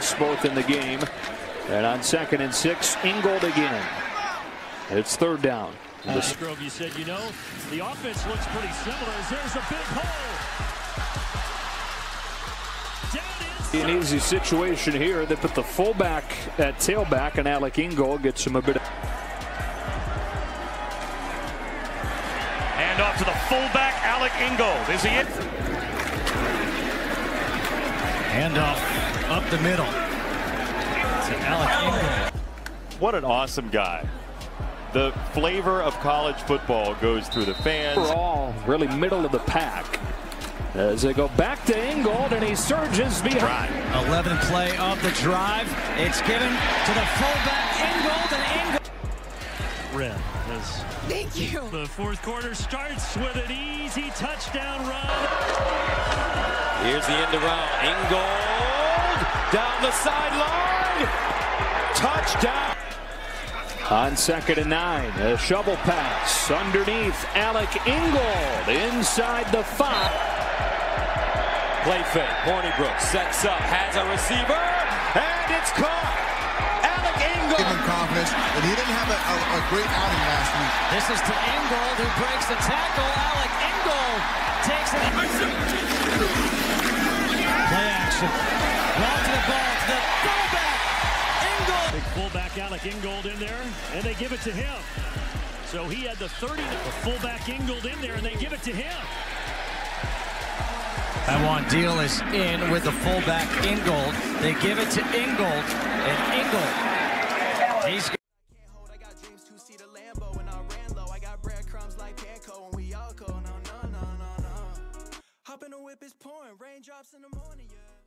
plus both in the game. And on 2nd and 6, Ingold again. It's third down. Musgrove, you said, you know, the offense looks pretty similar as there's a big hole. An easy situation here. They put the fullback at tailback, and Alec Ingold gets him a bit. Hand off to the fullback, Alec Ingold. Is he in? Hand off up the middle to Alec Ingold. What an awesome guy. The flavor of college football goes through the fans. Overall, really middle of the pack. As they go back to Ingold, and he surges behind. 11th play of the drive. It's given to the fullback, Ingold, and Ingold. Red. Thank you. The fourth quarter starts with an easy touchdown run. Here's the end around. Ingold down the sideline. Touchdown. On 2nd and 9, a shovel pass underneath Alec Ingold inside the 5. Play fake. Hornibrook sets up, has a receiver, and it's caught. Alec Ingold. Give him confidence, and he didn't have a great outing last week. This is to Ingold, who breaks the tackle. Alec Ingold takes it. Play action. Ball to the ball to the fullback. Big fullback Alec Ingold in there, and they give it to him. So he had the 30. The fullback Ingold in there, and they give it to him. Taiwan Deal is in with the fullback Ingold. They give it to Ingold, and Ingold. He's. I got dreams to see the Lambo, and I ran low. I got breadcrumbs like panko, and we all go no. Hop in the whip is pouring, raindrops in the morning.